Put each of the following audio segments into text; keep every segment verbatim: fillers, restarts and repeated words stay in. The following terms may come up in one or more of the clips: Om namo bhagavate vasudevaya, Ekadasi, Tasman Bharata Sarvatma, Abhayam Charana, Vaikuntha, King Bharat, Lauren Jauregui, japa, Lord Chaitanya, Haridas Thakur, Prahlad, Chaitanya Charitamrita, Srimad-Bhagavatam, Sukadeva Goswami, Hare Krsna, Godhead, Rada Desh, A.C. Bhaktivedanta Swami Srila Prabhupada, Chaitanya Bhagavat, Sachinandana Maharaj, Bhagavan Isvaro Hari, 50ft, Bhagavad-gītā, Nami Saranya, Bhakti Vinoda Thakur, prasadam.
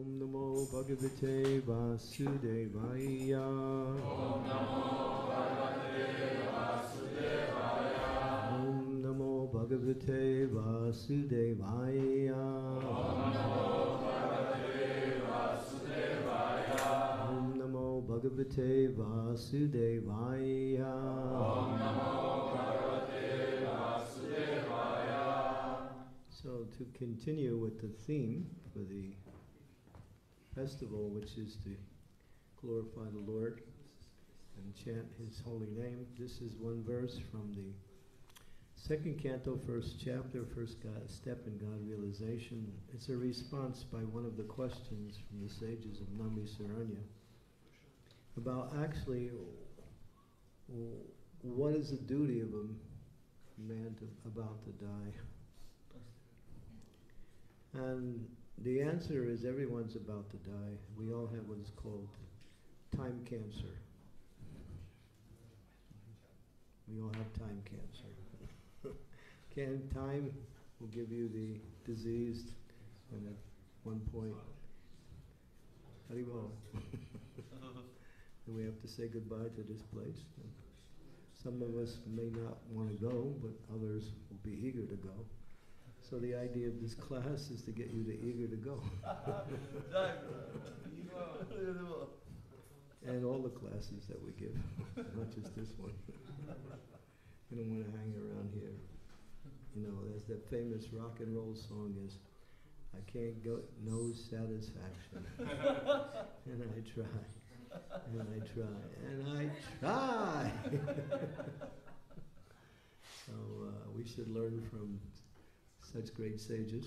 Om namo bhagavate vasudevaya. Om namo bhagavate vasudevaya. Om namo bhagavate vasudevaya. Om namo bhagavate vasudevaya. Om namo bhagavate vasudevaya. Om namo bhagavate vasudevaya. So to continue with the theme for the festival, which is to glorify the Lord and chant His holy name. This is one verse from the second canto, first chapter, first God, step in God realization. It's a response by one of the questions from the sages of Nami Saranya about actually what is the duty of a man to, about to die. And the answer is everyone's about to die. We all have what is called time cancer. We all have time cancer. Can time will give you the disease, and at one point, how do you all? And we have to say goodbye to this place. And some of us may not want to go, but others will be eager to go. So the idea of this class is to get you to eager to go. And all the classes that we give, not just this one. You don't want to hang around here. You know, there's that famous rock and roll song is, I can't go, no satisfaction. And I try, and I try, and I try. So uh, we should learn from such great sages.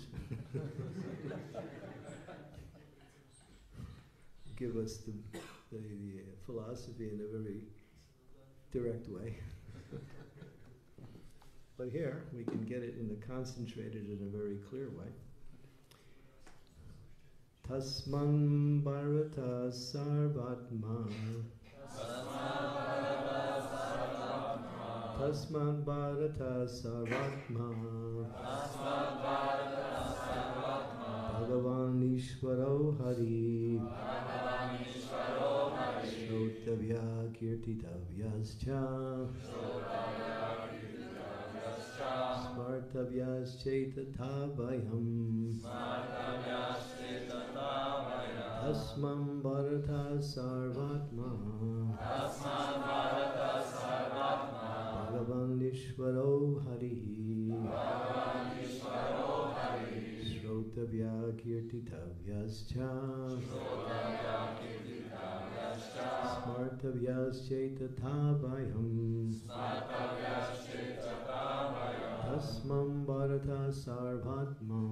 Give us the, the, the philosophy in a very direct way. But here, we can get it in the concentrated in a very clear way. Tasman Bharata Sarvatma. Tasman Bharata Sarvatma. Tasman Bharata Sarvatma. Bhagavan Isvaro Hari. Bhagavan Isvaro Hari. Shrotavya Kirtitavyascha. Shrotavya Kirtitavyascha. Smartavyas Chetatavayam. Smartavyas Chetatavayam. Tasman Bharata Sarvatma. Tasman Bharata Sarvatma. Bhagavan Isvaro Hari. Bhagavan Isvaro Hari. Shrotavya Kirtitavyascha. Shrotavya Kirtitavyascha. Smartavyas Chaitatabayam. Smartavyas Chaitatabayam. Tasman Bharata Sarvatma.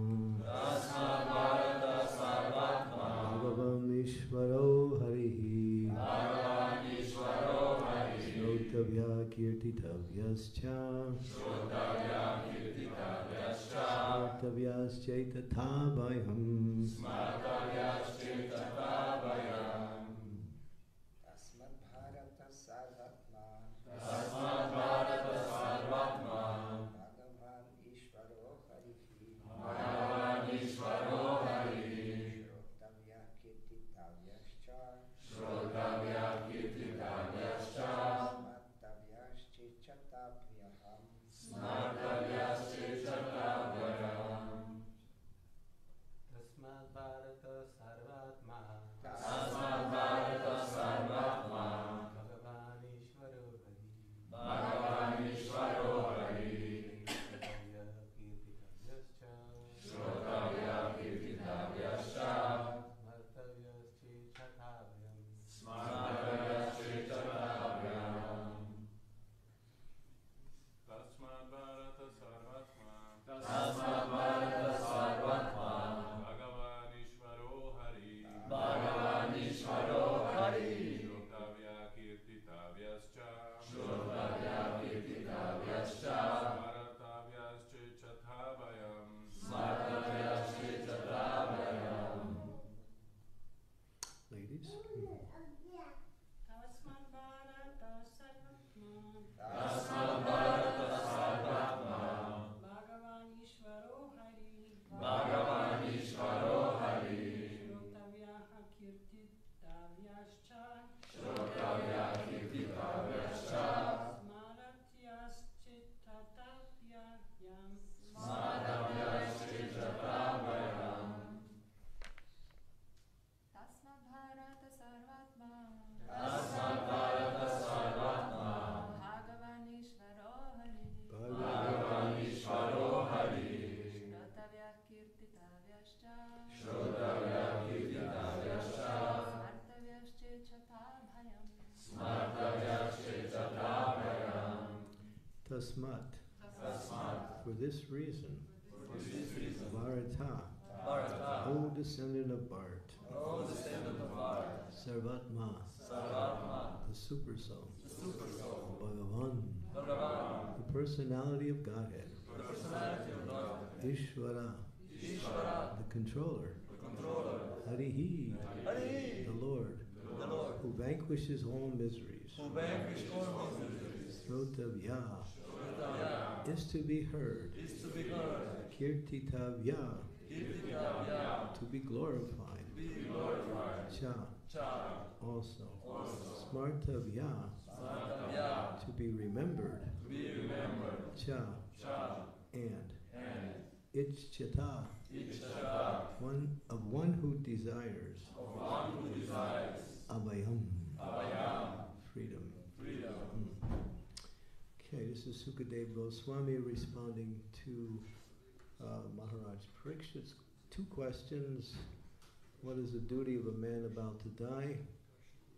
Tasman Bharata Sarvatma. Bhagavan Isvaro Hari. Bhagavan Isvaro Hari. Shrotavya Kirtitavyascha. Shrotavya Kirtitavyascha. Smartavyas Chaitatabayam. Smartavyas Chaitatabayam. Tasmat Bharata Sarvatma. Tasmat Bharata Sarvatma. Bhagavan Isvaro Harihi. Bhagavan Isvaro Harihi. Shrotavya Kirtitavyascha. Shrotavya Kirtitavyascha. Tasmad Bharata Tasmat. Tasmat. For this reason. For this reason. Bharata. Bharata. O descendant of Bharat. O descendant of Bharat. Sarvatma. Sarvatma. The super soul. The super soul. Bhagavan. Bhagavan. The personality of Godhead. The personality of Godhead. Ishvara. Ishvara. The controller. The controller. Harihi. Harihi. The Lord. The Lord. Who vanquishes all miseries. Who vanquishes all miseries. Shrotavya. Shrotavya. Is to be heard. Is to be heard. Kirtitavya. Kirtitavya. To be glorified. To be glorified. Cha. Cha. Also. Also. Smartavya. Smartavya. To be remembered. To be remembered. Cha. Cha. And. And. Ichchata. Ichchata. One of one who desires. Of one who desires. Abhayam. Abhayam. Freedom. Freedom. Mm. Okay, this is Sukadeva Goswami responding to uh, Maharaj Parikshit's two questions. What is the duty of a man about to die?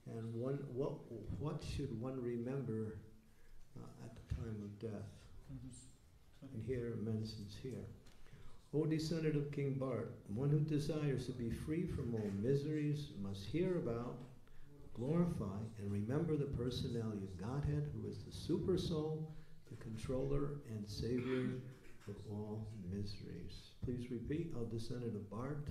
And one, what, what should one remember uh, at the time of death? And here it mentions here. O descendant of King Bharat, one who desires to be free from all miseries must hear about, glorify, and remember the personality of Godhead, who is the super soul, the controller, and savior of all miseries. Please repeat, O descendant of Bharat.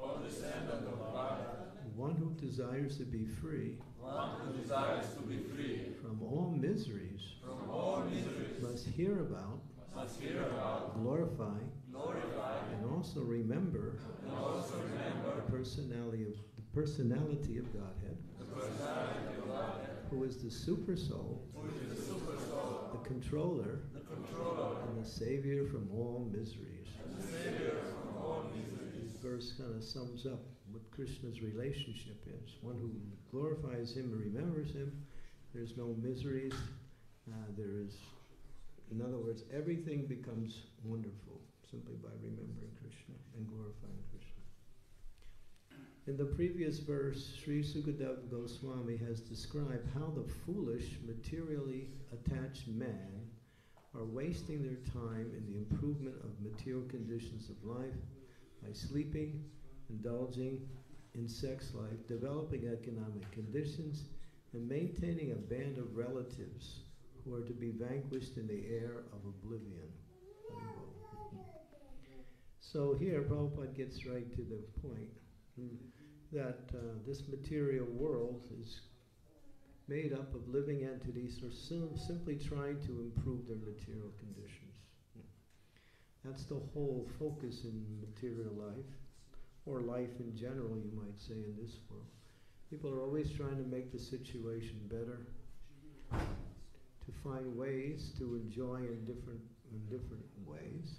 O descendant of Bharat. One who desires to be free. One who desires to be free from all miseries. From all miseries. Must hear about. Must hear about, glorify, glorify, and also remember, and also remember the personality of the personality of Godhead, the personality of Godhead, who is the super soul, who is the super soul, the controller, the controller, and the savior from all miseries. And the savior from all miseries. This verse kind of sums up what Krishna's relationship is. One who glorifies him and remembers him, there's no miseries. Uh, there is. In other words, everything becomes wonderful simply by remembering Krishna and glorifying Krishna. In the previous verse, Sri Sukadeva Goswami has described how the foolish, materially attached man are wasting their time in the improvement of material conditions of life by sleeping, indulging in sex life, developing economic conditions, and maintaining a band of relatives who are to be vanquished in the air of oblivion. So here Prabhupada gets right to the point that uh, this material world is made up of living entities who are sim simply trying to improve their material conditions. That's the whole focus in material life, or life in general, you might say, in this world. People are always trying to make the situation better, to find ways to enjoy in different, in different ways,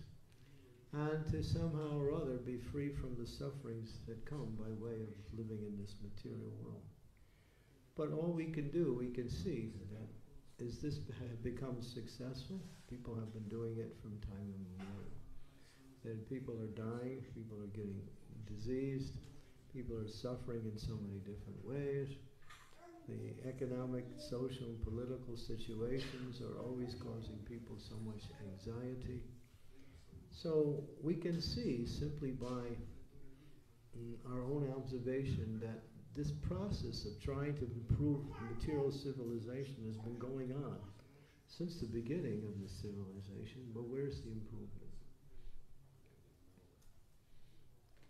and to somehow or other be free from the sufferings that come by way of living in this material world. But all we can do, we can see that as this has become successful, people have been doing it from time immemorial. That people are dying, people are getting diseased, people are suffering in so many different ways. The economic, social, and political situations are always causing people so much anxiety. So we can see simply by mm, our own observation that this process of trying to improve material civilization has been going on since the beginning of this civilization, but where's the improvement?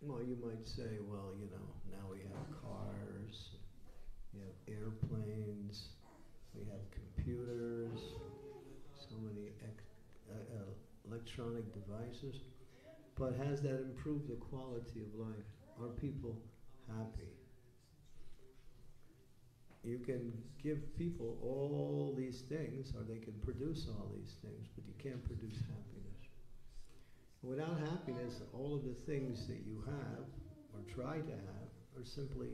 Well, you might say, well, you know, now we have cars, we have airplanes, we have computers, so many ec uh, uh, electronic devices. But has that improved the quality of life? Are people happy? You can give people all these things, or they can produce all these things, but you can't produce happiness. Without happiness, all of the things that you have, or try to have, are simply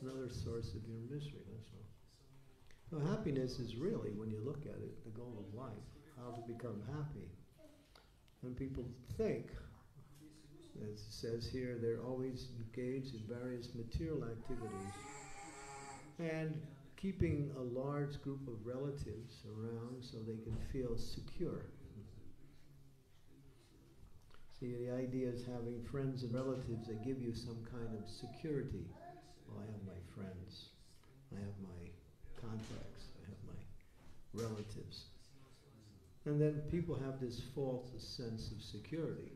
another source of your misery, that's all. So happiness is really, when you look at it, the goal of life, how to become happy. And people think, as it says here, they're always engaged in various material activities and keeping a large group of relatives around so they can feel secure. See, the idea is having friends and relatives that give you some kind of security. Well, I have my friends, I have my contacts, I have my relatives. And then people have this false sense of security.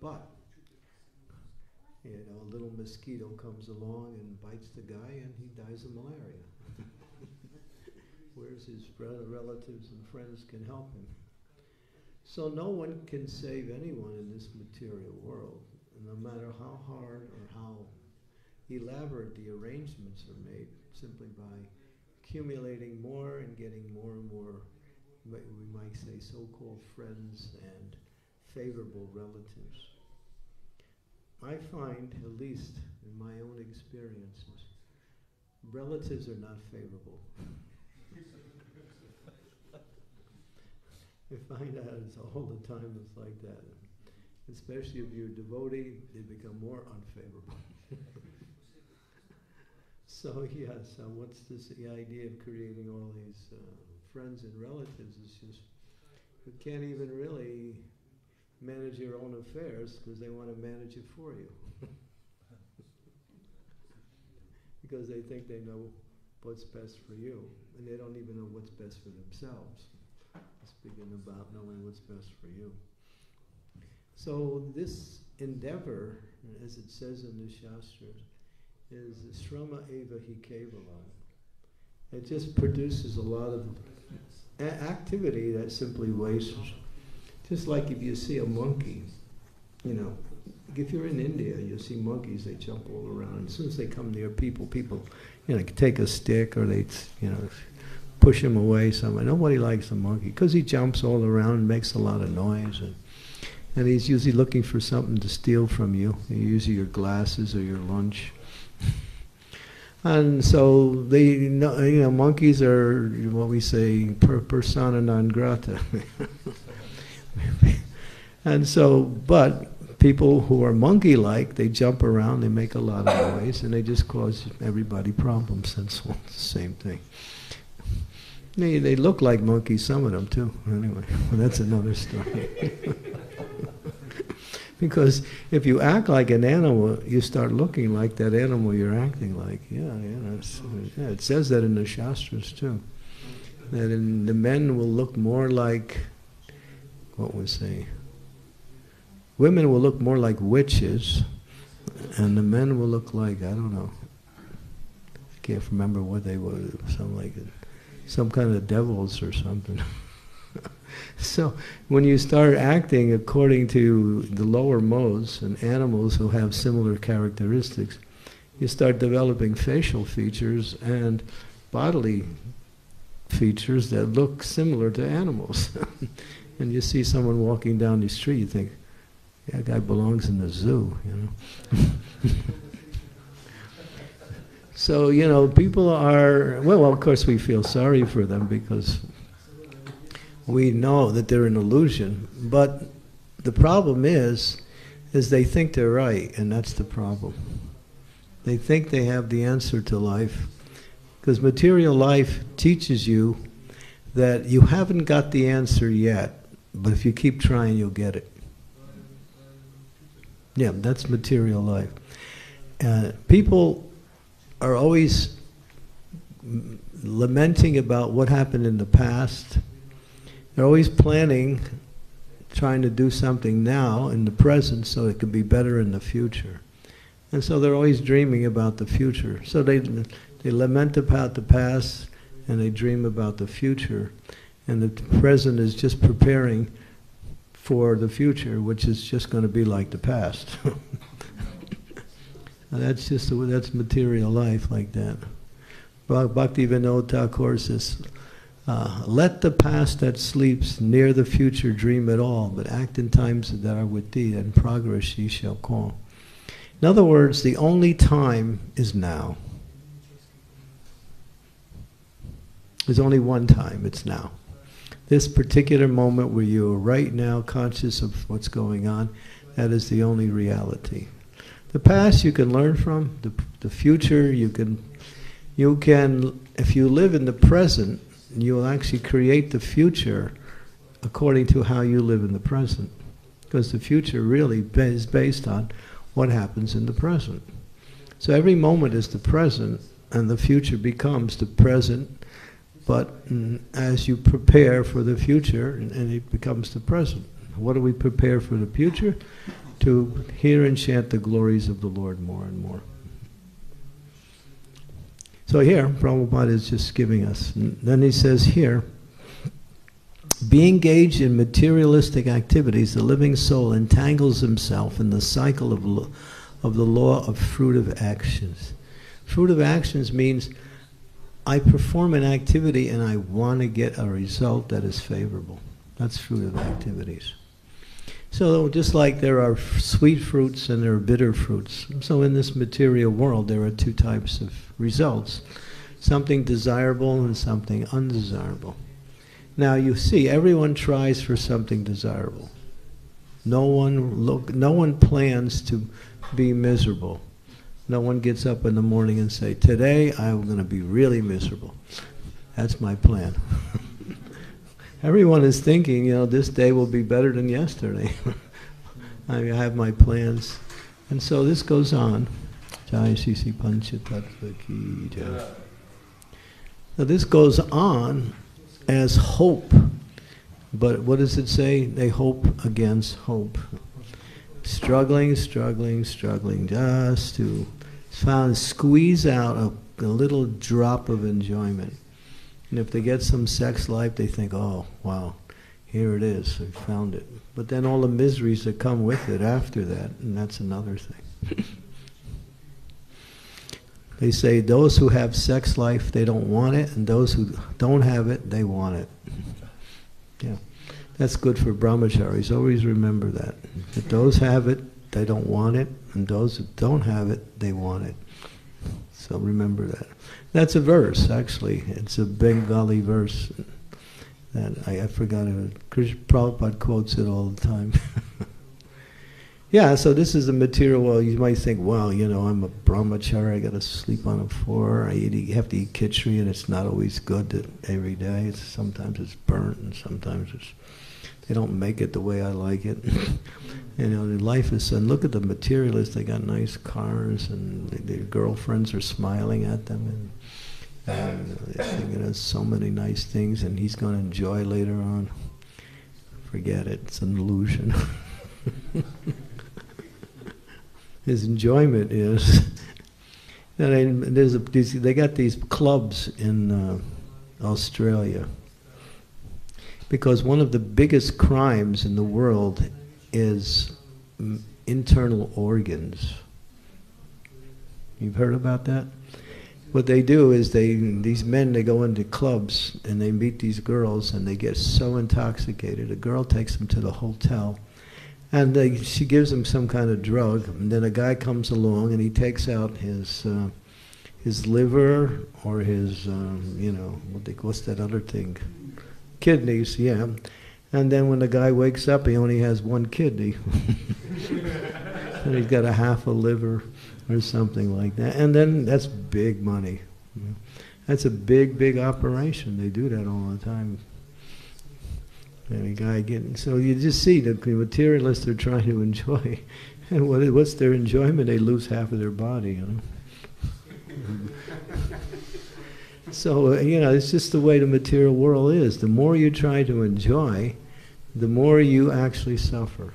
But, you know, a little mosquito comes along and bites the guy and he dies of malaria. Whereas his relatives and friends can help him. So no one can save anyone in this material world, no matter how hard or how elaborate the arrangements are made, simply by accumulating more and getting more and more, we might say, so-called friends and favorable relatives. I find, at least in my own experiences, relatives are not favorable. I find out it's all the time it's like that. Especially if you're a devotee, they become more unfavorable. So yes, uh, what's this, the idea of creating all these uh, friends and relatives is just, you can't even really manage your own affairs because they want to manage it for you. Because they think they know what's best for you, and they don't even know what's best for themselves. Speaking about knowing what's best for you. So this endeavor, as it says in the Shastras, is shrama eva hi kevalam. It just produces a lot of activity that simply wastes. Just like if you see a monkey, you know, if you're in India, you'll see monkeys, they jump all around. As soon as they come near people, people, you know, take a stick or they, you know, push him away somewhere. Nobody likes the monkey because he jumps all around and makes a lot of noise. And, and he's usually looking for something to steal from you, usually your glasses or your lunch. And so, they, you know, monkeys are what we say, per persona non grata. And so, but people who are monkey-like, they jump around, they make a lot of noise, and they just cause everybody problems. That's all the same thing. They, they look like monkeys, some of them, too. Anyway, well, that's another story. Because if you act like an animal, you start looking like that animal you're acting like. Yeah, yeah, it's, yeah, it says that in the Shastras, too. That in, the men will look more like, what was they? Women will look more like witches, and the men will look like, I don't know. I can't remember what they were, something like it. Some kind of devils or something. So when you start acting according to the lower modes and animals who have similar characteristics, you start developing facial features and bodily features that look similar to animals. And you see someone walking down the street, you think, that guy belongs in the zoo, you know. So, you know, people are, well, of course we feel sorry for them because we know that they're an illusion, but the problem is, is they think they're right, and that's the problem. They think they have the answer to life, because material life teaches you that you haven't got the answer yet, but if you keep trying, you'll get it. Yeah, that's material life. Uh, people are always lamenting about what happened in the past. They're always planning, trying to do something now in the present so it could be better in the future. And so they're always dreaming about the future. So they, they lament about the past and they dream about the future. And the present is just preparing for the future, which is just going to be like the past. That's just, that's material life like that. Bhakti Vinoda Thakur says, uh, let the past that sleeps near the future dream at all, but act in times that are with thee, and progress ye shall call. In other words, the only time is now. There's only one time, it's now. This particular moment where you are right now conscious of what's going on, that is the only reality. The past you can learn from, the, the future you can you can, if you live in the present, you will actually create the future according to how you live in the present. Because the future really is based on what happens in the present. So every moment is the present, and the future becomes the present, but mm, as you prepare for the future, and, and it becomes the present. What do we prepare for the future? To hear and chant the glories of the Lord more and more. So here, Prabhupada is just giving us. And then he says here, being engaged in materialistic activities, the living soul entangles himself in the cycle of, lo of the law of fruitive actions. Fruitive actions means I perform an activity and I want to get a result that is favorable. That's fruitive activities. So just like there are sweet fruits and there are bitter fruits, so in this material world there are two types of results, something desirable and something undesirable. Now you see, everyone tries for something desirable. No one, look, no one plans to be miserable. No one gets up in the morning and say, today I'm going to be really miserable. That's my plan. Everyone is thinking, you know, this day will be better than yesterday. I have my plans. And so this goes on. Now this goes on as hope. But what does it say? They hope against hope. Struggling, struggling, struggling, just to find, squeeze out a, a little drop of enjoyment. And if they get some sex life, they think, oh, wow, here it is, I found it. But then all the miseries that come with it after that, and that's another thing. They say those who have sex life, they don't want it, and those who don't have it, they want it. Yeah, that's good for brahmacharis. Always remember that. If those have it, they don't want it, and those who don't have it, they want it. So remember that. That's a verse, actually. It's a Bengali verse that I, I forgot it. Prabhupada quotes it all the time. Yeah, so this is a material. Well, you might think, wow, you know, I'm a brahmachari. I got to sleep on the floor. I eat, have to eat khichdi, and it's not always good every day. It's, sometimes it's burnt, and sometimes it's, they don't make it the way I like it. You know, life is, and look at the materialists, they got nice cars, and their girlfriends are smiling at them, and uh, they're thinking of so many nice things, and he's going to enjoy later on. Forget it, it's an illusion. His enjoyment is, and there's a, they got these clubs in uh, Australia, because one of the biggest crimes in the world is internal organs. You've heard about that? What they do is they, these men, they go into clubs and they meet these girls and they get so intoxicated. A girl takes them to the hotel and they, she gives them some kind of drug, and then a guy comes along and he takes out his uh, his liver or his, um, you know, what they, what's that other thing? Kidneys, yeah. And then when the guy wakes up, he only has one kidney. And he's got a half a liver or something like that. And then that's big money. That's a big, big operation. They do that all the time. And the guy getting, so you just see the materialists are trying to enjoy. And what, what's their enjoyment? They lose half of their body, you know. So, you know, it's just the way the material world is. The more you try to enjoy, the more you actually suffer.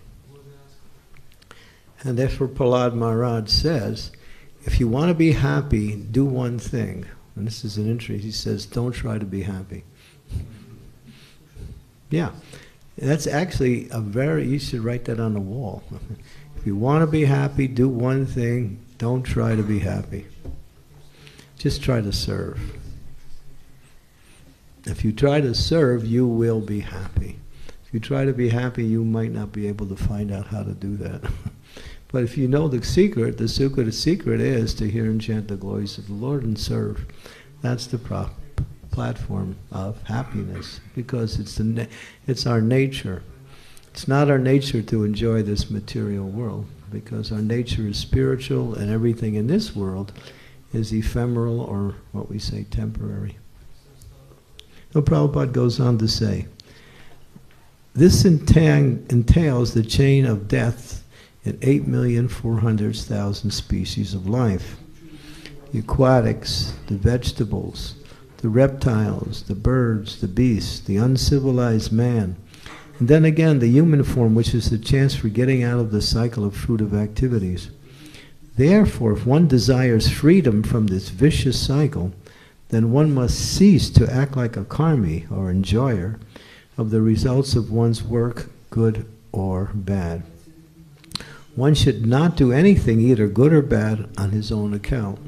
And therefore, Prahlad Maharaj says, if you want to be happy, do one thing. And this is an entry. He says, don't try to be happy. Yeah. That's actually a very, you should write that on the wall. If you want to be happy, do one thing. Don't try to be happy. Just try to serve. If you try to serve, you will be happy. If you try to be happy, you might not be able to find out how to do that. But if you know the secret, the secret, the secret is to hear and chant the glories of the Lord and serve. That's the prop, platform of happiness, because it's, the, it's our nature. It's not our nature to enjoy this material world, because our nature is spiritual, and everything in this world is ephemeral or what we say temporary. So Prabhupada goes on to say, this entails the chain of death in eight million four hundred thousand species of life. The aquatics, the vegetables, the reptiles, the birds, the beasts, the uncivilized man. And then again, the human form, which is the chance for getting out of the cycle of fruitive activities. Therefore, if one desires freedom from this vicious cycle, then one must cease to act like a karmi, or enjoyer, of the results of one's work, good or bad. One should not do anything, either good or bad, on his own account.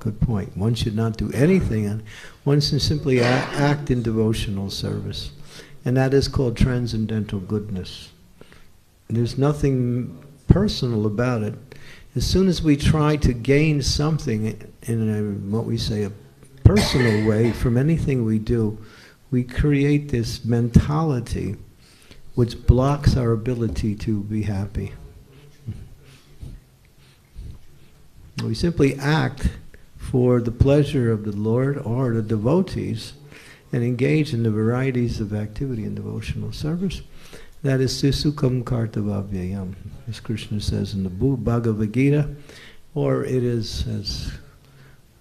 Good point. One should not do anything. One should simply act in devotional service. And that is called transcendental goodness. And there's nothing personal about it. As soon as we try to gain something in a, what we say, a personal way from anything we do, we create this mentality which blocks our ability to be happy. We simply act for the pleasure of the Lord or the devotees and engage in the varieties of activity and devotional service. That is Susukam Kartavavyayam, as Krishna says in the Bhagavad-gītā, or it is, as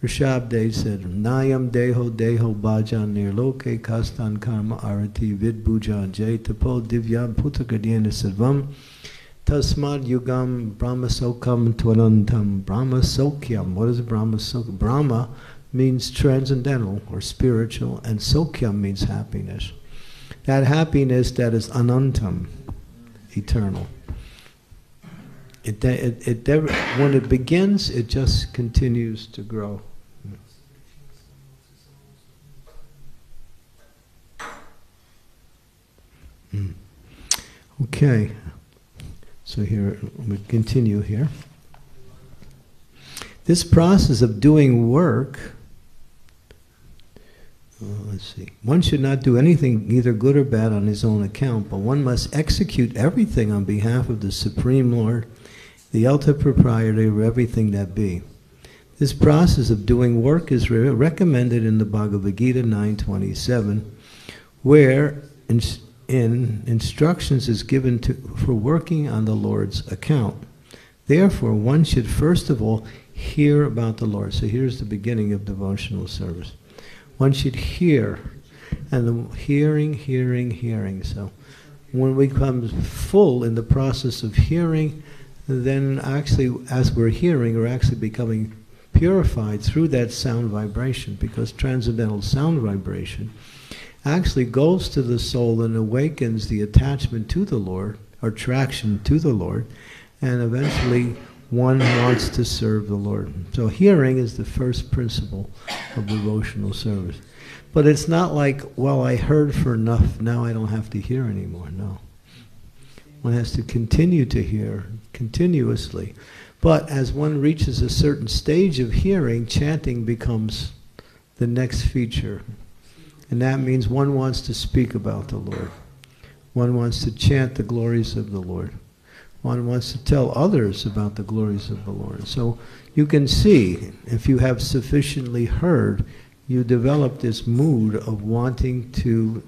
Rishabdev said, Nayam Deho Deho Bhajan Nirloke Kastan Karma Arati Vidbhujan Jay Tapo Divyam Putakadyena Sadvam Tasmad Yugam Brahmasokam Tvanantam Brahmasokyam. What is Brahmasokyam? Brahma means transcendental or spiritual, and Sokyam means happiness. That happiness that is anantam, eternal. It, it, it, it, when it begins, it just continues to grow. Mm. Okay, so here, we continue here. This process of doing work, Let's see. One should not do anything, either good or bad, on his own account, but one must execute everything on behalf of the Supreme Lord, the ultimate proprietor of everything that be. This process of doing work is re recommended in the Bhagavad-gītā nine twenty-seven, where in, in instructions is given to, for working on the Lord's account. Therefore, one should first of all hear about the Lord. So here's the beginning of devotional service. One should hear, and the hearing, hearing, hearing. So when we come full in the process of hearing, then actually as we're hearing, we're actually becoming purified through that sound vibration, because transcendental sound vibration actually goes to the soul and awakens the attachment to the Lord, or attraction to the Lord, and eventually one wants to serve the Lord. So hearing is the first principle of devotional service. But it's not like, well, I heard for enough, now I don't have to hear anymore. No. One has to continue to hear continuously. But as one reaches a certain stage of hearing, chanting becomes the next feature. And that means one wants to speak about the Lord. One wants to chant the glories of the Lord. One wants to tell others about the glories of the Lord. So you can see, if you have sufficiently heard, you develop this mood of wanting to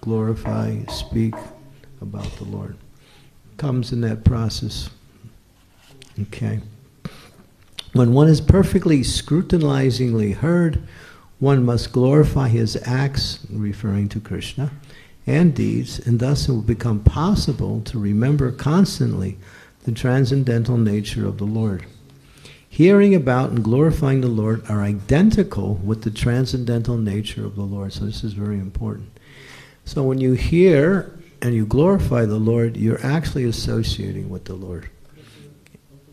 glorify, speak about the Lord. Comes in that process. Okay. When one is perfectly scrutinizingly heard, one must glorify his acts, referring to Krishna, and deeds, and thus it will become possible to remember constantly the transcendental nature of the Lord. Hearing about and glorifying the Lord are identical with the transcendental nature of the Lord. So this is very important. So when you hear and you glorify the Lord, you're actually associating with the Lord.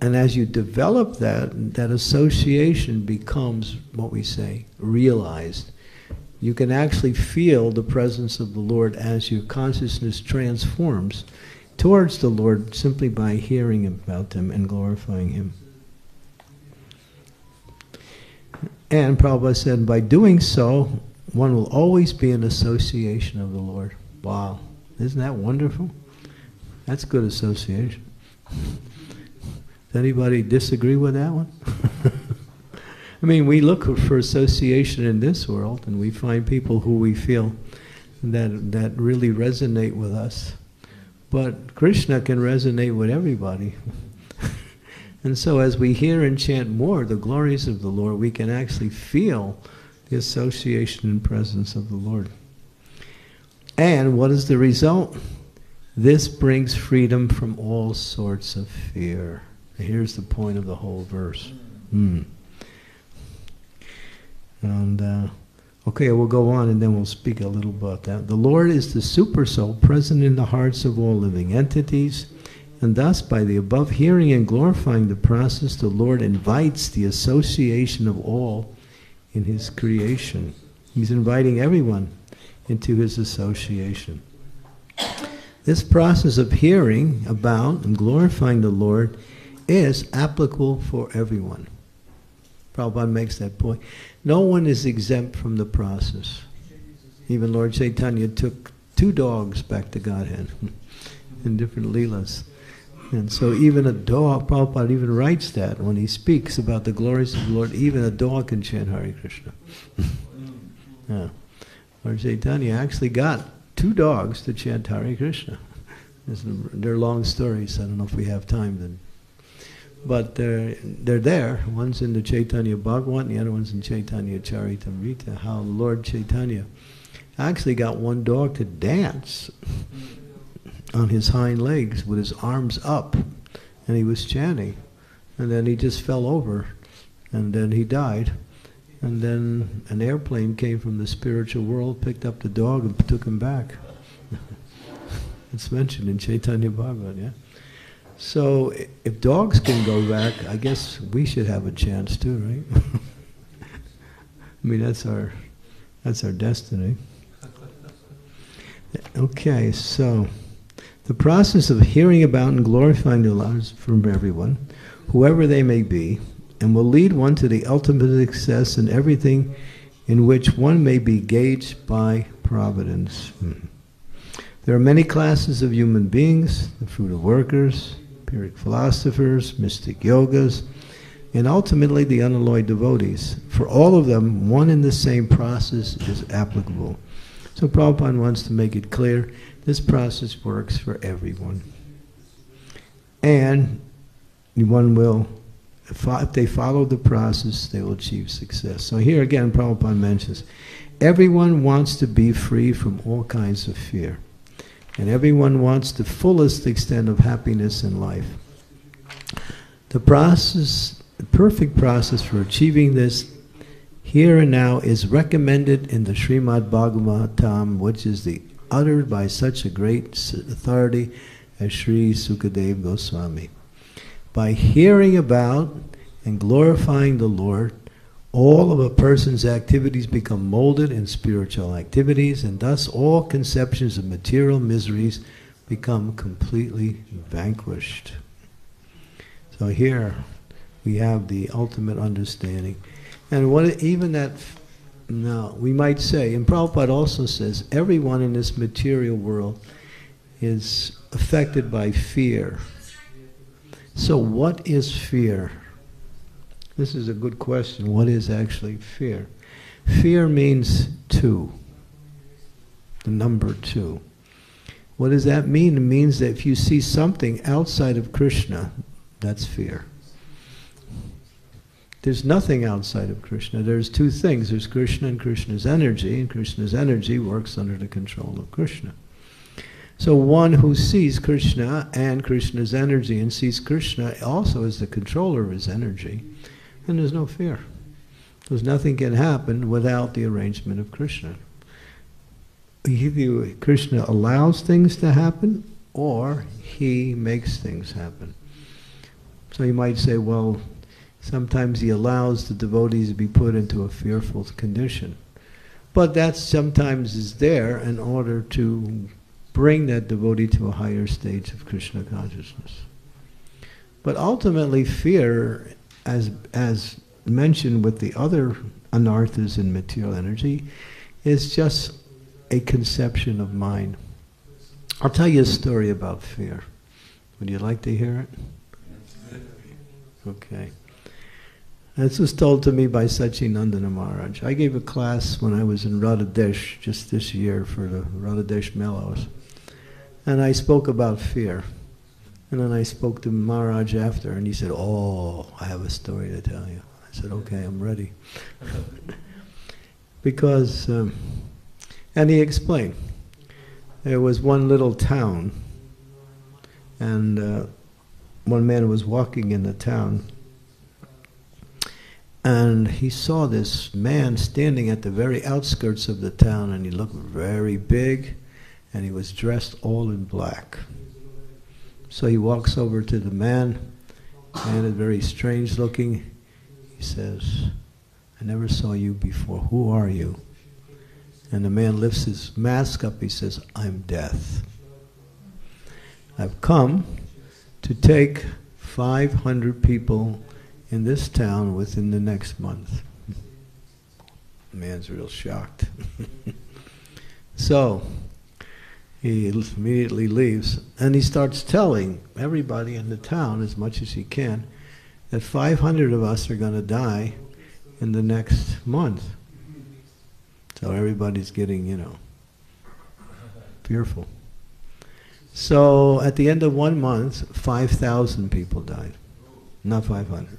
And as you develop that, that association becomes what we say, realized. You can actually feel the presence of the Lord as your consciousness transforms towards the Lord simply by hearing about Him and glorifying Him. And Prabhupada said, by doing so, one will always be in association of the Lord. Wow, isn't that wonderful? That's good association. Does anybody disagree with that one? I mean, we look for association in this world, and we find people who we feel that, that really resonate with us. But Krishna can resonate with everybody. And so as we hear and chant more the glories of the Lord, we can actually feel the association and presence of the Lord. And what is the result? This brings freedom from all sorts of fear. Here's the point of the whole verse. Mm. And, uh, okay, we'll go on and then we'll speak a little about that. The Lord is the super soul present in the hearts of all living entities. And thus, by the above hearing and glorifying the process, the Lord invites the association of all in His creation. He's inviting everyone into His association. This process of hearing about and glorifying the Lord is applicable for everyone. Prabhupada makes that point. No one is exempt from the process. Even Lord Chaitanya took two dogs back to Godhead in different leelas. And so even a dog, Prabhupada even writes that when he speaks about the glories of the Lord, even a dog can chant Hare Krishna. Yeah. Lord Chaitanya actually got two dogs to chant Hare Krishna. They're long stories, I don't know if we have time then. But they're, they're there. One's in the Chaitanya Bhagavat and the other one's in Chaitanya Charitamrita, how Lord Chaitanya actually got one dog to dance on his hind legs with his arms up, and he was chanting, and then he just fell over, and then he died, and then an airplane came from the spiritual world, picked up the dog and took him back. It's mentioned in Chaitanya Bhagavat, yeah? So if dogs can go back, I guess we should have a chance too, right? I mean, that's our, that's our destiny. Okay, so the process of hearing about and glorifying the Lord is from everyone, whoever they may be, and will lead one to the ultimate success in everything in which one may be gauged by providence. Mm. There are many classes of human beings, the fruit of workers, pyrrhic philosophers, mystic yogas, and ultimately the unalloyed devotees. For all of them, one and the same process is applicable. So Prabhupada wants to make it clear, this process works for everyone. And one will, if they follow the process, they will achieve success. So here again, Prabhupada mentions, everyone wants to be free from all kinds of fear. And everyone wants the fullest extent of happiness in life. The process, the perfect process for achieving this here and now is recommended in the Srimad-Bhagavatam, which is the uttered by such a great authority as Sri Sukadeva Goswami. By hearing about and glorifying the Lord, all of a person's activities become molded in spiritual activities, and thus all conceptions of material miseries become completely vanquished. So here we have the ultimate understanding. And what even that Now, we might say, and Prabhupada also says, everyone in this material world is affected by fear. So what is fear? This is a good question. What is actually fear? Fear means two, the number two. What does that mean? It means that if you see something outside of Krishna, that's fear. There's nothing outside of Krishna. There's two things. There's Krishna and Krishna's energy, and Krishna's energy works under the control of Krishna. So one who sees Krishna and Krishna's energy and sees Krishna also as the controller of his energy, and there's no fear. Because nothing can happen without the arrangement of Krishna. Either Krishna allows things to happen, or he makes things happen. So you might say, well, sometimes he allows the devotees to be put into a fearful condition. But that sometimes is there in order to bring that devotee to a higher stage of Krishna consciousness. But ultimately fear, as, as mentioned with the other anarthas in material energy, is just a conception of mind. I'll tell you a story about fear. Would you like to hear it? Okay. This was told to me by Sachinandana Maharaj. I gave a class when I was in Rada Desh just this year for the Rada Desh Mellows. And I spoke about fear. And then I spoke to Maharaj after, and he said, "Oh, I have a story to tell you." I said, "Okay, I'm ready." Because, um, and he explained, there was one little town, and uh, one man was walking in the town, and he saw this man standing at the very outskirts of the town, and he looked very big, and he was dressed all in black. So he walks over to the man, and is very strange looking. He says, "I never saw you before. Who are you?" And the man lifts his mask up. He says, "I'm Death. I've come to take five hundred people in this town within the next month." The man's real shocked. So he immediately leaves, and he starts telling everybody in the town as much as he can that five hundred of us are going to die in the next month. So everybody's getting, you know, fearful. So at the end of one month, five thousand people died, not five hundred.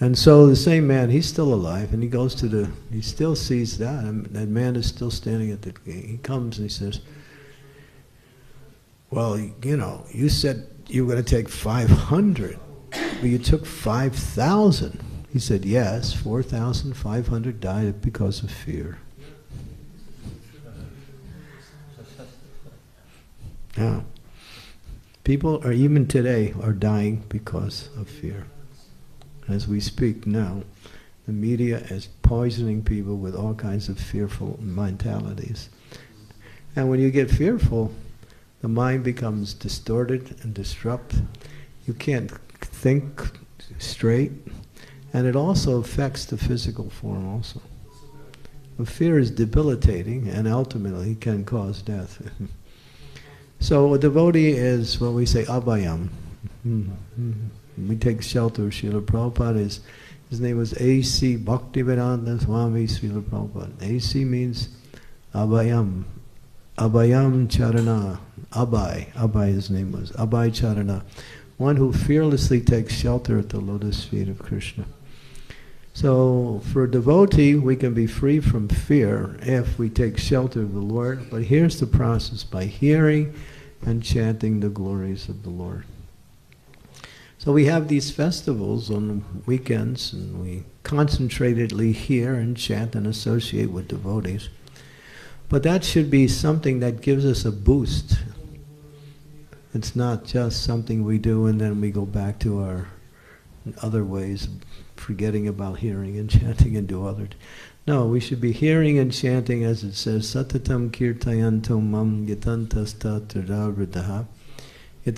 And so the same man, he's still alive, and he goes to the, he still sees that, and that man is still standing at the, he comes and he says, "Well, you know, you said you were going to take five hundred, but you took five thousand. He said, "Yes, four thousand five hundred died because of fear." Yeah. People are, even today, are dying because of fear. As we speak now, the media is poisoning people with all kinds of fearful mentalities. And when you get fearful, the mind becomes distorted and disrupt. You can't think straight. And it also affects the physical form also. But fear is debilitating and ultimately can cause death. So a devotee is what we say, abhayam. We take shelter of Srila Prabhupada. His, his name was A C Bhaktivedanta Swami Srila Prabhupada. A C means Abhayam. Abhayam Charana. Abhay. Abhay, his name was. Abhay Charana. One who fearlessly takes shelter at the lotus feet of Krishna. So for a devotee, we can be free from fear if we take shelter of the Lord. But here's the process: by hearing and chanting the glories of the Lord. So we have these festivals on the weekends, and we concentratedly hear and chant and associate with devotees. But that should be something that gives us a boost. It's not just something we do and then we go back to our other ways, forgetting about hearing and chanting and do others. No, we should be hearing and chanting, as it says, Satatam kirtayanto mam yatantasta tridavridaha. That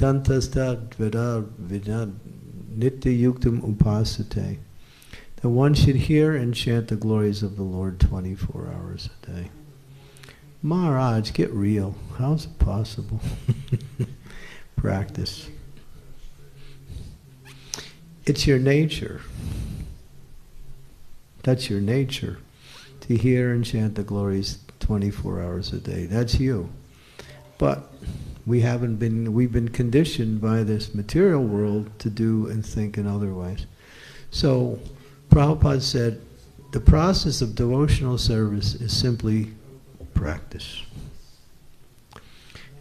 one should hear and chant the glories of the Lord twenty-four hours a day. Maharaj, get real. How's it possible? Practice. It's your nature. That's your nature, to hear and chant the glories twenty-four hours a day. That's you. But we haven't been, we've been conditioned by this material world to do and think in other ways. So Prabhupada said, the process of devotional service is simply practice.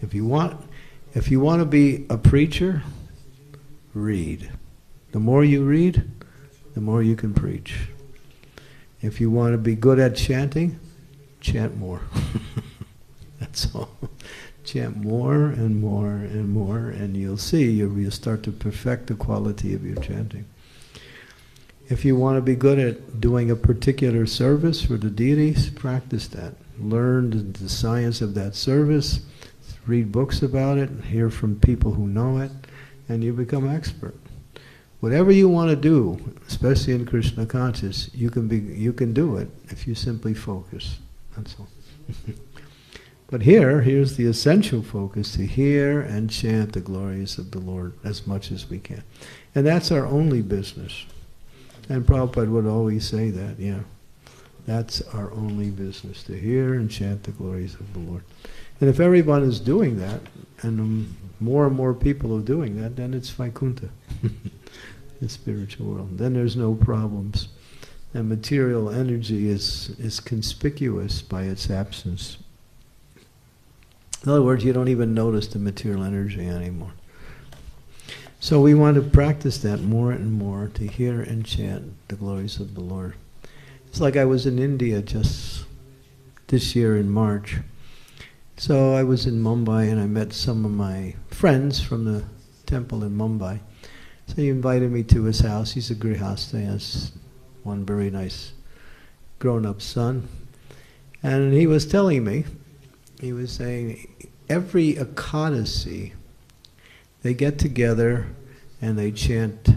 If you want, if you want to be a preacher, read. The more you read, the more you can preach. If you want to be good at chanting, chant more. That's all. Chant more and more and more, and you'll see, you'll, you'll start to perfect the quality of your chanting. If you want to be good at doing a particular service for the deities, practice that. Learn the science of that service, read books about it, hear from people who know it, and you become expert. Whatever you want to do, especially in Krishna consciousness, you can be, you can do it if you simply focus. That's all. But here, here's the essential focus, to hear and chant the glories of the Lord as much as we can. And that's our only business. And Prabhupada would always say that, yeah. That's our only business, to hear and chant the glories of the Lord. And if everyone is doing that, and um, more and more people are doing that, then it's Vaikuntha, the spiritual world. Then there's no problems. And material energy is, is conspicuous by its absence. In other words, you don't even notice the material energy anymore. So we want to practice that more and more, to hear and chant the glories of the Lord. It's like I was in India just this year in March. So I was in Mumbai and I met some of my friends from the temple in Mumbai. So he invited me to his house. He's a grihastha. He has one very nice grown-up son. And he was telling me, he was saying, every Ekadasi, they get together and they chant.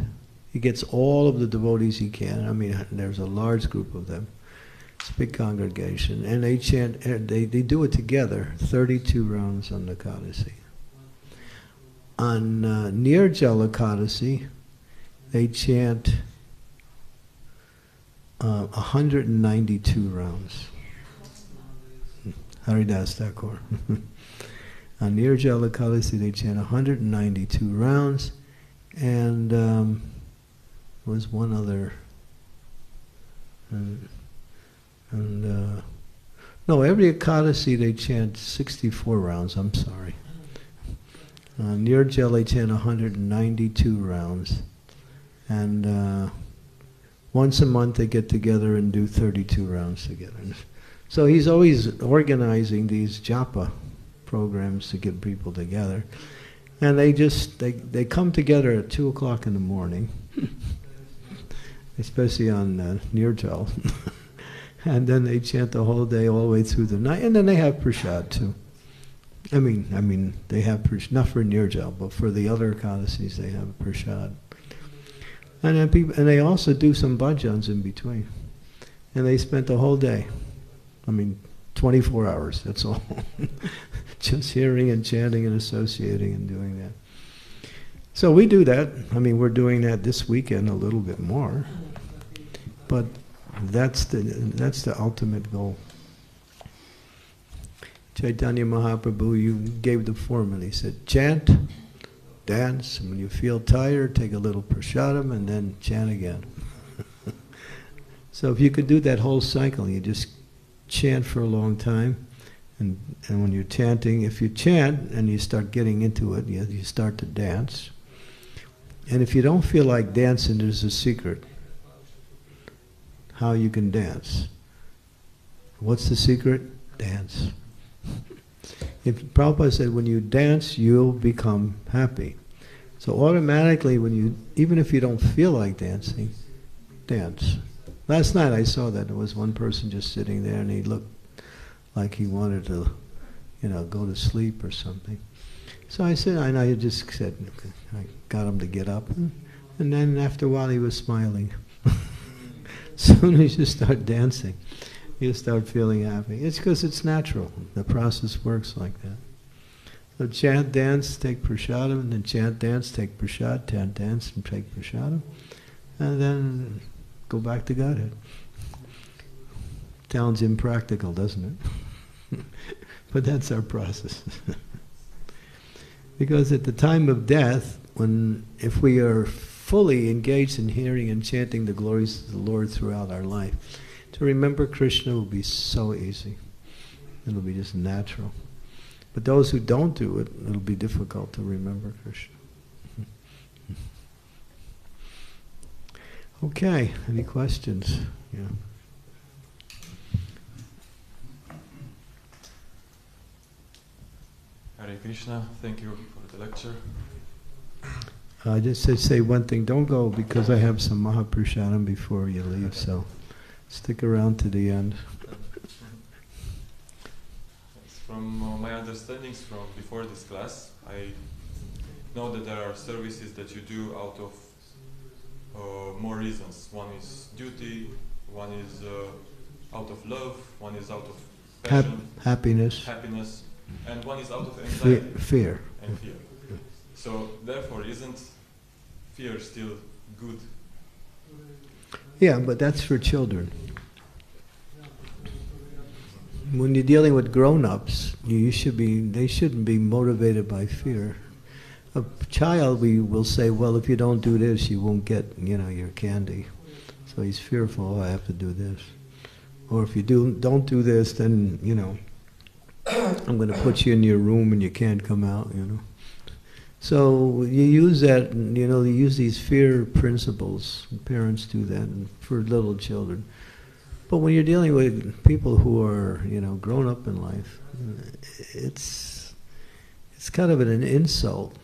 He gets all of the devotees he can. I mean, there's a large group of them. It's a big congregation. And they chant, they, they do it together, thirty-two rounds on the Ekadasi. On uh, Nirjala Ekadasi, they chant uh, one hundred ninety-two rounds. Haridas Thakur. On Nirjala Ekadasi, they chant one hundred ninety-two rounds. And um, there was one other. And, and uh, no, every Ekadasi they chant sixty-four rounds, I'm sorry. Uh, Nirjala they chant one hundred ninety-two rounds. And uh, once a month they get together and do thirty-two rounds together. So he's always organizing these japa programs to get people together. And they just, they, they come together at two o'clock in the morning, especially on uh, Nirjal. And then they chant the whole day, all the way through the night. And then they have prashad too. I mean, I mean, they have prashad, not for Nirjal, but for the other Ekadasis they have prashad. And then people, and they also do some bhajans in between. And they spent the whole day. I mean, twenty-four hours, that's all. Just hearing and chanting and associating and doing that. So we do that. I mean, we're doing that this weekend a little bit more. But that's the, that's the ultimate goal. Chaitanya Mahaprabhu, you gave the formula. He said, chant, dance, and when you feel tired, take a little prasadam and then chant again. So if you could do that whole cycle, you just chant for a long time. And, and when you're chanting, if you chant and you start getting into it, you, you start to dance. And if you don't feel like dancing, there's a secret. How you can dance. What's the secret? Dance. If Prabhupada said, when you dance, you'll become happy. So automatically, when you, even if you don't feel like dancing, dance. Last night I saw that. There was one person just sitting there and he looked like he wanted to, you know, go to sleep or something. So I said, and I just said, I got him to get up. And then after a while he was smiling. Soon as you start dancing, you start feeling happy. It's because it's natural. The process works like that. So chant, dance, take prasadam, and then chant, dance, take prasad, chant, dance, and take prasadam. And then go back to Godhead. Sounds impractical, doesn't it? But that's our process. Because at the time of death, when, if we are fully engaged in hearing and chanting the glories of the Lord throughout our life, to remember Krishna will be so easy. It'll be just natural. But those who don't do it, it'll be difficult to remember Krishna. Okay, any questions? Yeah. Hare Krishna, thank you for the lecture. I uh, just to say one thing, don't go because I have some Mahaprasadam before you leave, so stick around to the end. From uh, my understandings from before this class, I know that there are services that you do out of uh, more reasons. One is duty, one is uh, out of love, one is out of Hap happiness, happiness, and one is out of anxiety, Fe fear, and fear. So therefore, isn't fear still good? Yeah, but that's for children. When you're dealing with grown-ups, you should be, they shouldn't be motivated by fear. A child, we will say, well, if you don't do this, you won't get, you know, your candy. So he's fearful, oh, I have to do this. Or if you do, don't do this, then, you know, I'm going to put you in your room and you can't come out, you know. So you use that, you know, you use these fear principles. Parents do that for little children. But when you're dealing with people who are, you know, grown up in life, it's it's kind of an insult.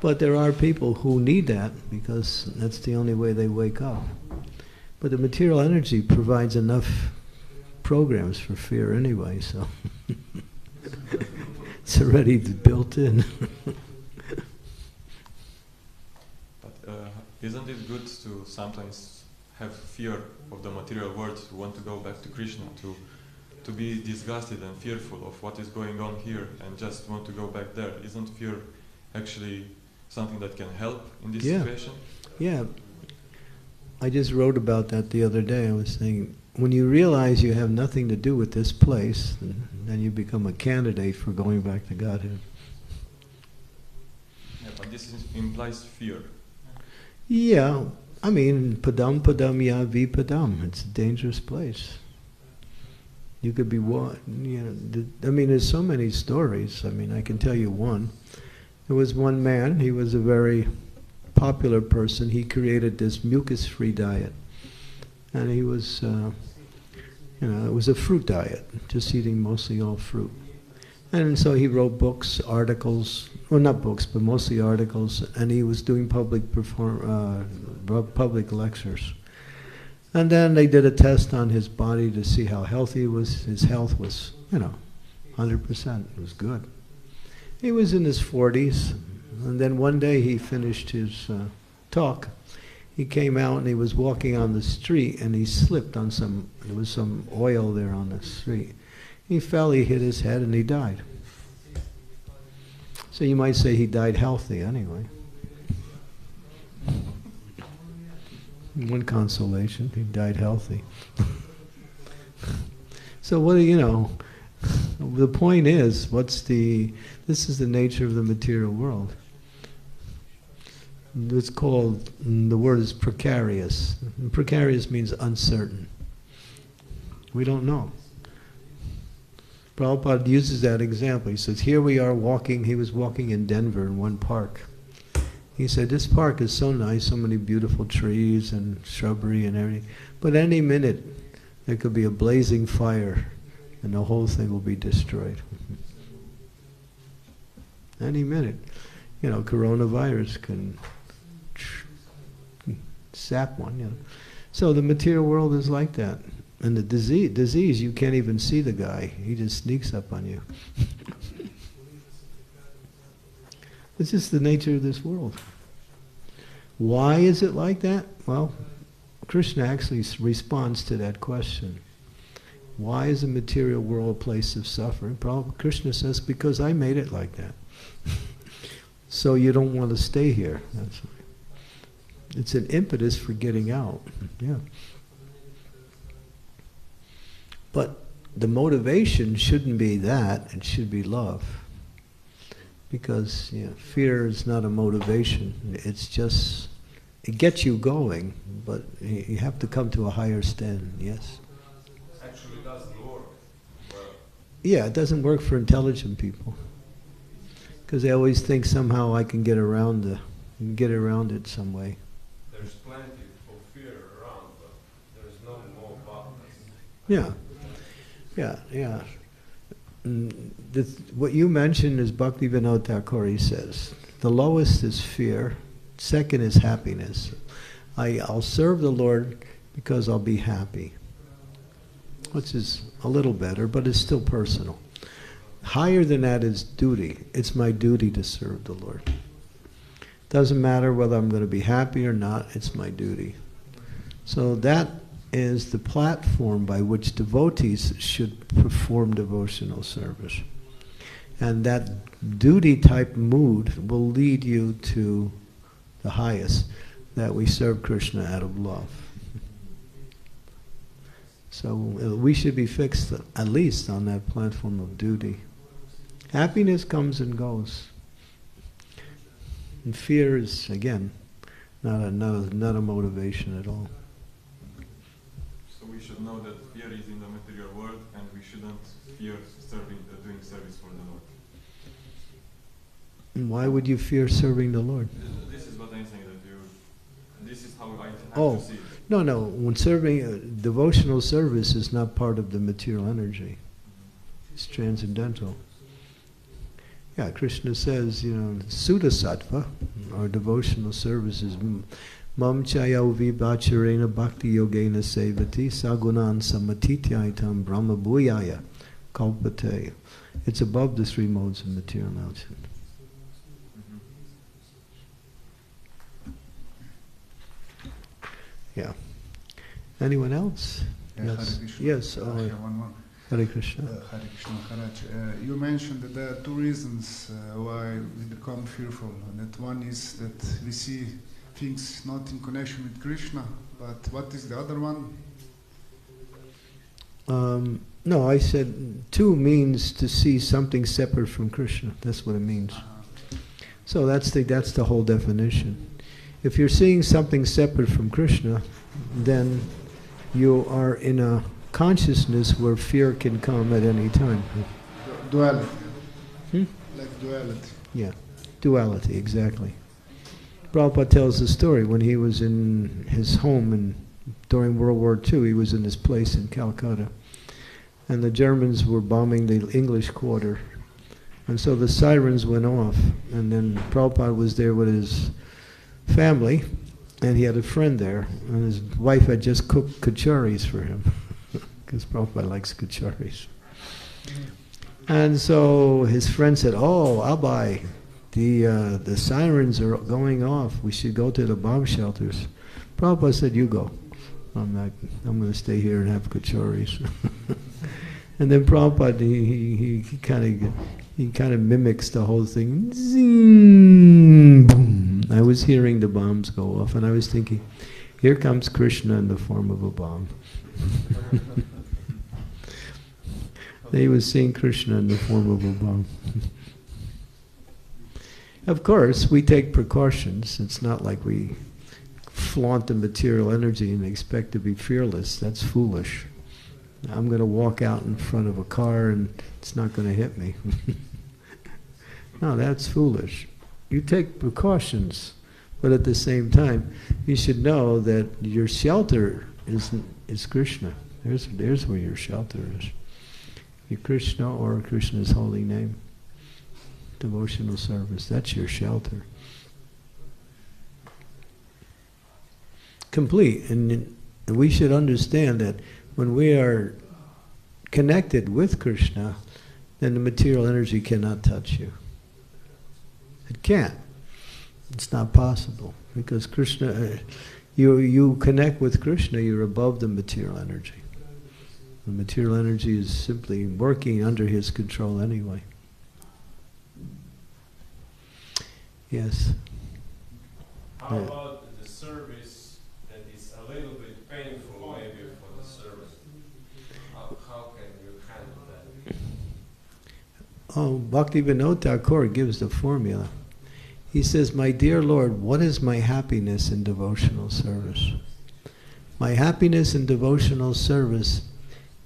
But there are people who need that because that's the only way they wake up. But the material energy provides enough programs for fear anyway, so it's already built in. Isn't it good to sometimes have fear of the material world, to want to go back to Krishna, to to be disgusted and fearful of what is going on here and just want to go back there? Isn't fear actually something that can help in this yeah. situation? Yeah. I just wrote about that the other day. I was saying, when you realize you have nothing to do with this place, then, then you become a candidate for going back to Godhead. Yeah, but this is, implies fear. Yeah, I mean, padam padam ya vipadam. It's a dangerous place. You could be one. You know, I mean, there's so many stories. I mean, I can tell you one. There was one man. He was a very popular person. He created this mucus-free diet, and he was, uh, you know, it was a fruit diet, just eating mostly all fruit. And so he wrote books, articles, well not books, but mostly articles, and he was doing public perform, uh, public lectures. And then they did a test on his body to see how healthy he was. His health was, you know, one hundred percent, it was good. He was in his forties, and then one day he finished his uh, talk. He came out and he was walking on the street and he slipped on some, there was some oil there on the street. He fell, he hit his head, and he died. So you might say he died healthy anyway. One consolation, he died healthy. So what do you know? The point is, what's the, this is the nature of the material world. It's called, the word is precarious. And precarious means uncertain. We don't know. Prabhupada uses that example. He says, here we are walking, he was walking in Denver in one park. He said, this park is so nice, so many beautiful trees and shrubbery and everything, but any minute there could be a blazing fire and the whole thing will be destroyed. Any minute. You know, coronavirus can sap one. You know. So the material world is like that. And the disease, disease, you can't even see the guy. He just sneaks up on you. It's just the nature of this world. Why is it like that? Well, Krishna actually responds to that question. Why is the material world a place of suffering? Probably Krishna says, because I made it like that. So you don't want to stay here. That's right. It's an impetus for getting out. Yeah. But the motivation shouldn't be that, it should be love. Because you know, fear is not a motivation, it's just, it gets you going, but you have to come to a higher stand, yes? Actually it doesn't work. Yeah, it doesn't work for intelligent people. Because they always think somehow I can get around, the, get around it some way. There's plenty of fear around, but there's no more boundless. Yeah. Yeah, yeah. This, what you mentioned is Bhakti Vinoda Thakur, he says, the lowest is fear, second is happiness. I, I'll serve the Lord because I'll be happy, which is a little better, but it's still personal. Higher than that is duty. It's my duty to serve the Lord. Doesn't matter whether I'm going to be happy or not, it's my duty. So that is the platform by which devotees should perform devotional service. And that duty type mood will lead you to the highest, that we serve Krishna out of love. So we should be fixed at least on that platform of duty. Happiness comes and goes. And fear is, again, not a, not a, not a motivation at all. So we should know that fear is in the material world, and we shouldn't fear serving, uh, doing service for the Lord. And why would you fear serving the Lord? This is what I'm saying, that you, this is how I have oh, to see it. No, no, when serving, uh, devotional service is not part of the material energy. Mm-hmm. It's transcendental. Yeah, Krishna says, you know, Sudha Sattva, our devotional service is Mam Chayau Vibhacharena Bhakti Yogena Sevati Sagunan Samatityayitam Brahma Bhuyaya Kalpate. It's above the three modes of material action. Yeah. Anyone else? Yes. Yes. Uh, I have one more. Hare Krishna. Uh, Hare Krishna Maharaj. Uh, you mentioned that there are two reasons uh, why we become fearful. And that one is that we see things not in connection with Krishna. But what is the other one? Um, no, I said two means to see something separate from Krishna. That's what it means. Uh-huh. So that's the, that's the whole definition. If you're seeing something separate from Krishna, then you are in a consciousness where fear can come at any time. Duality. Hmm? Like duality. Yeah, duality, exactly. Prabhupada tells the story when he was in his home in, during World War Two, he was in his place in Calcutta. And the Germans were bombing the English quarter. And so the sirens went off. And then Prabhupada was there with his family, and he had a friend there. And his wife had just cooked kachoris for him. Because Prabhupada likes kachoris. And so his friend said, oh, Abhay, the, uh, the sirens are going off. We should go to the bomb shelters. Prabhupada said, you go. I'm not, I'm going to stay here and have kachoris. And then Prabhupada, he, he, he kind of he kind of mimics the whole thing. Zing, boom. I was hearing the bombs go off, and I was thinking, here comes Krishna in the form of a bomb. They were seeing Krishna in the form of a bomb. Of course, we take precautions. It's not like we flaunt the material energy and expect to be fearless. That's foolish. I'm going to walk out in front of a car and it's not going to hit me. No, that's foolish. You take precautions, but at the same time, you should know that your shelter is, is Krishna. There's, there's where your shelter is. Krishna or Krishna's holy name. Devotional service, that's your shelter. Complete, and we should understand that when we are connected with Krishna, then the material energy cannot touch you. It can't. It's not possible, because Krishna, you, you connect with Krishna, you're above the material energy. The material energy is simply working under his control anyway. Yes? How yeah. about the service that is a little bit painful, maybe, for the service? How, how can you handle that? Oh, Bhakti Vinoda Thakur gives the formula. He says, my dear Lord, what is my happiness in devotional service? My happiness in devotional service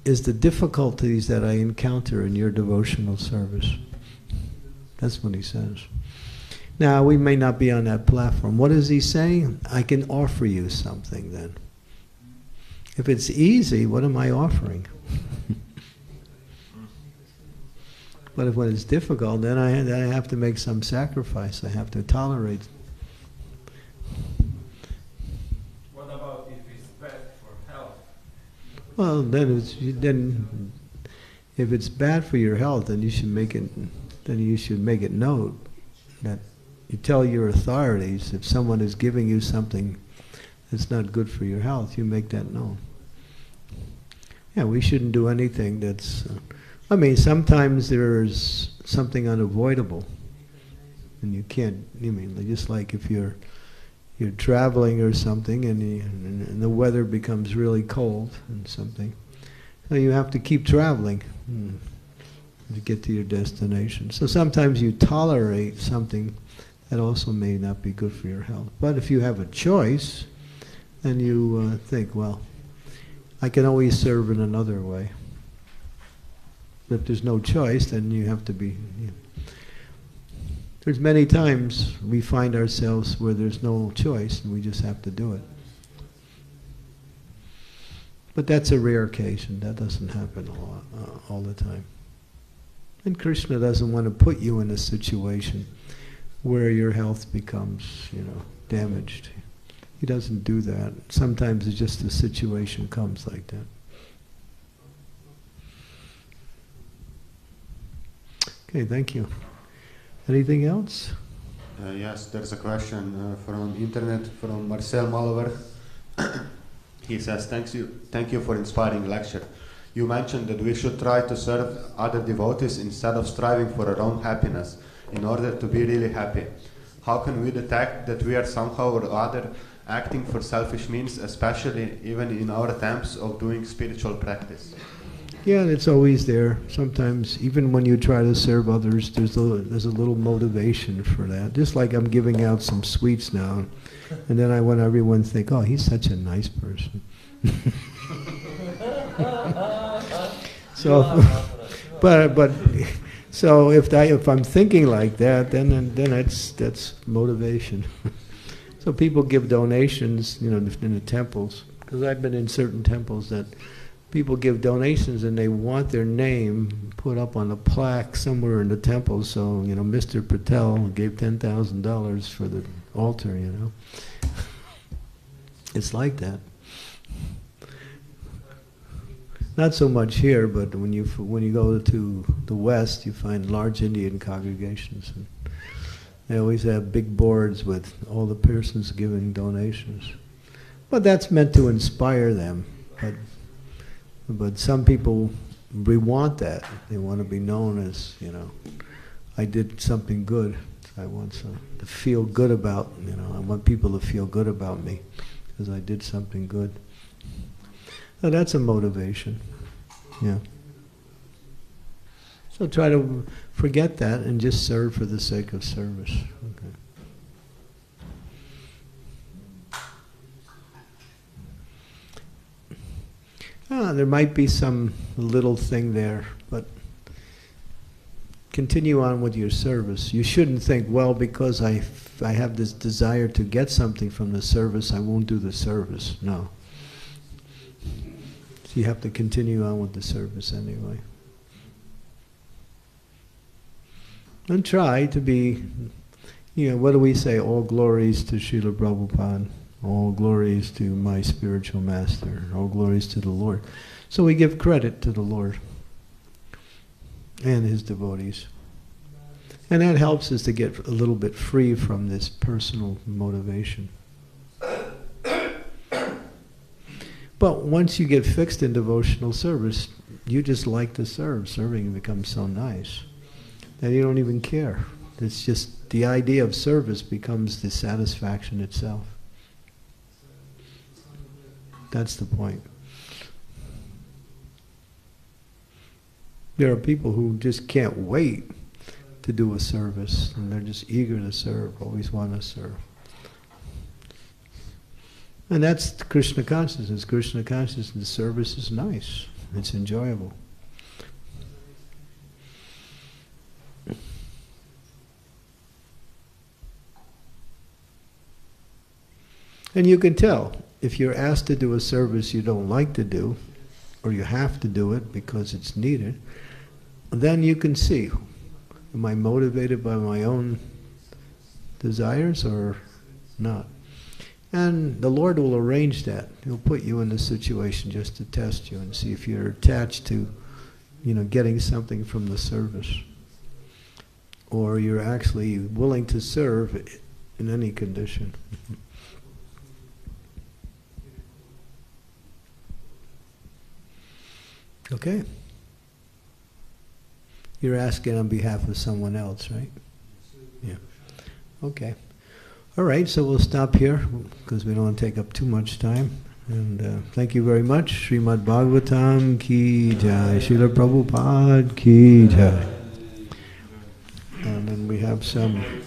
is the difficulties that I encounter in your devotional service. That's what he says. Now, we may not be on that platform. What is he saying? I can offer you something then. If it's easy, what am I offering? But if when it's difficult, then I, then I have to make some sacrifice. I have to tolerate. Well, then, it's, then, if it's bad for your health, then you should make it. Then you should make it known that you tell your authorities if someone is giving you something that's not good for your health, you make that known. yeah, we shouldn't do anything that's... Uh, I mean, sometimes there's something unavoidable, and you can't, you mean, just like if you're you're traveling or something, and, you, and the weather becomes really cold and something, so you have to keep traveling to get to your destination. So sometimes you tolerate something that also may not be good for your health. But if you have a choice, then you uh, think, well, I can always serve in another way. If there's no choice, then you have to be... You know. There's many times we find ourselves where there's no choice and we just have to do it. But that's a rare occasion. That doesn't happen a lot, uh, all the time. And Krishna doesn't want to put you in a situation where your health becomes, you know, damaged. He doesn't do that. Sometimes it's just the situation comes like that. Okay, thank you. Anything else? Uh, yes, there's a question uh, from internet from Marcel Malver. He says, thanks you, thank you for inspiring lecture. You mentioned that we should try to serve other devotees instead of striving for our own happiness in order to be really happy. How can we detect that we are somehow or other acting for selfish means, especially even in our attempts of doing spiritual practice? Yeah, it's always there. Sometimes, even when you try to serve others, there's a, there's a little motivation for that. Just like I'm giving out some sweets now, and then I want everyone to think, oh, he's such a nice person. so, but, but, so if, I, if I'm thinking like that, then, then that's, that's motivation. So people give donations, you know, in the temples, because I've been in certain temples that people give donations and they want their name put up on a plaque somewhere in the temple. So, you know, Mister Patel gave ten thousand dollars for the altar, you know. It's like that. Not so much here, but when you, when you go to the West, you find large Indian congregations. And they always have big boards with all the persons giving donations. But that's meant to inspire them. But But some people really want that. They want to be known as, you know, I did something good. I want some, to feel good about, you know, I want people to feel good about me because I did something good. So that's a motivation, yeah. So try to forget that and just serve for the sake of service. Okay. Ah, there might be some little thing there, but continue on with your service. You shouldn't think, well, because I, f I have this desire to get something from the service, I won't do the service. No. So you have to continue on with the service anyway. And try to be, you know, what do we say? All glories to Srila Prabhupada. All glories to my spiritual master. All glories to the Lord. So we give credit to the Lord and his devotees. And that helps us to get a little bit free from this personal motivation. But once you get fixed in devotional service, you just like to serve. Serving becomes so nice that you don't even care. It's just the idea of service becomes the satisfaction itself. That's the point. There are people who just can't wait to do a service, and they're just eager to serve, always want to serve. And that's Krishna consciousness. Krishna consciousness service is nice. It's enjoyable. And you can tell. If you're asked to do a service you don't like to do, or you have to do it because it's needed, then you can see, am I motivated by my own desires or not? And the Lord will arrange that. He'll put you in the situation just to test you and see if you're attached to, you know, getting something from the service, or you're actually willing to serve in any condition. Okay. You're asking on behalf of someone else, right? Yeah. Okay. All right, so we'll stop here because we don't want to take up too much time. And uh, thank you very much. Srimad-Bhagavatam ki jai. Srila Prabhupada ki jai. And then we have some...